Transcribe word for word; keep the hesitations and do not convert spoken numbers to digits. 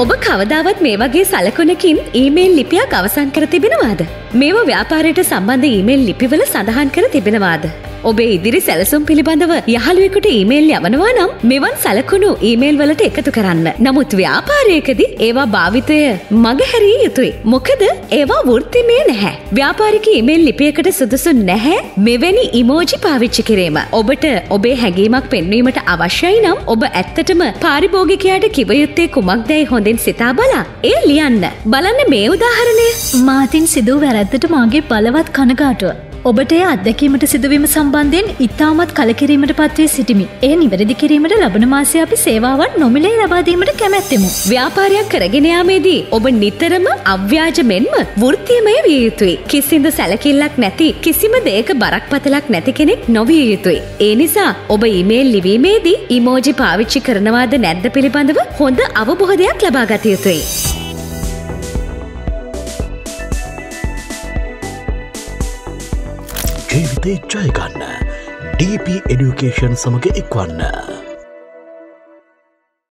ඔබ කවදාවත් මේ වගේ සලකුණකින් ඊමේල් ලිපියක් අවසන් කර තිබෙනවාද? මේවා ව්‍යාපාරයට සම්බන්ධ ඊමේල් ලිපිවල සඳහන් කර තිබෙනවාද? ඔබේ ඉදිරි සැලසුම් පිළිබඳව යහළුවෙකුට ඊමේල් යවනවා නම් මෙවන් සලකුණු ඊමේල් වලට එකතු කරන්න. නමුත් ව්‍යාපාරයකදී ඒවා භාවිතය මගහැරිය යුතුයි. මොකද ඒවා වෘත්තිමය නැහැ. ව්‍යාපාරික ඊමේල් ලිපියකට සුදුසු නැහැ මෙවැනි ඉමෝජි පාවිච්චි කිරීම. ඔබට ඔබේ හැඟීමක් පෙන්වීමට අවශ්‍යයි නම් ඔබ ඇත්තටම පාරිභෝගිකයාට කිව යුත්තේ කුමක්දයි හොඳින් සිතා බලා එය ලියන්න. බලන්න මේ උදාහරණය. මාතින් සිදු වැරද්දට මාගේ බලවත් කනගාටුව. ඔබට අත්දැකීමට සිදුවීම සම්බන්ධයෙන් ඉතාමත් කලකිරීමට පත්වී සිටිමි. ඒ නිවැරදි කිරීමට ලබන මාසය අපි සේවාවන් නොමිලේ ලබාදීමට කැමැත්තෙමු. ව්‍යාපාරයක් කරගෙන යාමේදී ඔබ නිතරම අව්‍යාජ මෙන්ම වෘත්තීමය විය යුතුයි. කිසිඳ සැලකිල්ලක් නැති කිසිම දෙයක බරක්පතලක් නැති කෙනෙක් නොවිය යුතුයි. ඒ නිසා ඔබ ඊමේල් ලිවීමේදී ඉමෝජි පාවිච්චි කරනවාද නැද්ද පිළිබඳව හොඳ අවබෝධයක් ලබා ගත යුතුයි. ජීවිතේ ජයගන්න ඩී පී එඩියුකේෂන් සමග එක්වන්න.